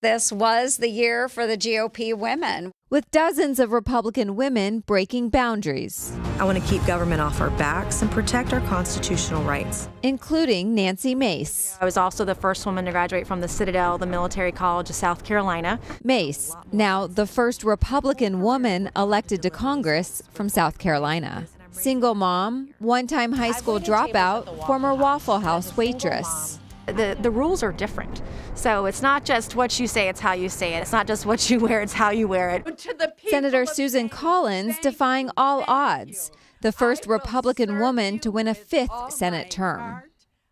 this was the year for the GOP women, with dozens of Republican women breaking boundaries. I want to keep government off our backs and protect our constitutional rights, including Nancy Mace. I was also the first woman to graduate from the Citadel, the military college of South Carolina. Mace, now the first Republican woman elected to Congress from South Carolina. Single mom, one-time high school dropout, former Waffle House waitress. The rules are different. So it's not just what you say, it's how you say it. It's not just what you wear, it's how you wear it. Senator Susan Collins defying all odds, the first Republican woman to win a 5th Senate term.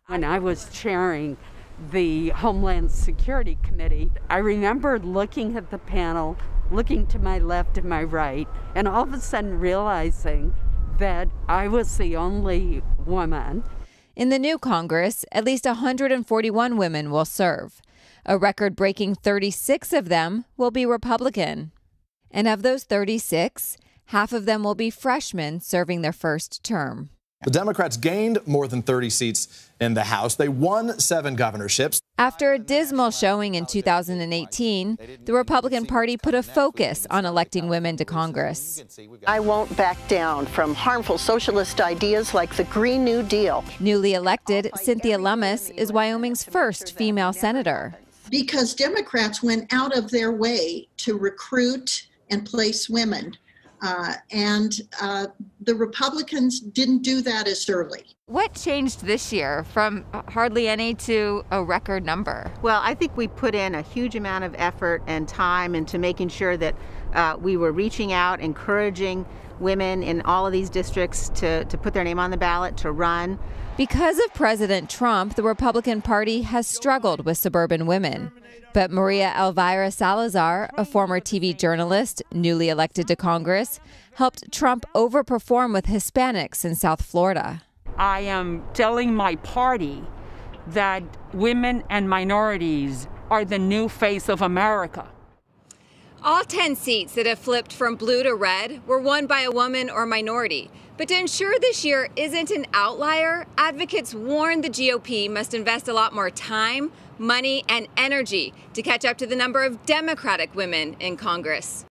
When I was chairing the Homeland Security Committee, I remembered looking at the panel, looking to my left and my right, and all of a sudden realizing that I was the only woman. In the new Congress, at least 141 women will serve. A record-breaking 36 of them will be Republican. And of those 36, half of them will be freshmen serving their first term. The Democrats gained more than 30 seats in the House. They won 7 governorships. After a dismal showing in 2018, the Republican Party put a focus on electing women to Congress. I won't back down from harmful socialist ideas like the Green New Deal. Newly elected Cynthia Lummis is Wyoming's first female senator. Because Democrats went out of their way to recruit and place women. The Republicans didn't do that as early. What changed this year from hardly any to a record number? Well, I think we put in a huge amount of effort and time into making sure that we were reaching out, encouraging women in all of these districts to put their name on the ballot, to run. Because of President Trump, the Republican Party has struggled with suburban women. But Maria Elvira Salazar, a former TV journalist, newly elected to Congress, helped Trump overperform with Hispanics in South Florida. I am telling my party that women and minorities are the new face of America. All 10 seats that have flipped from blue to red were won by a woman or minority. But to ensure this year isn't an outlier, advocates warn the GOP must invest a lot more time, money, and energy to catch up to the number of Democratic women in Congress.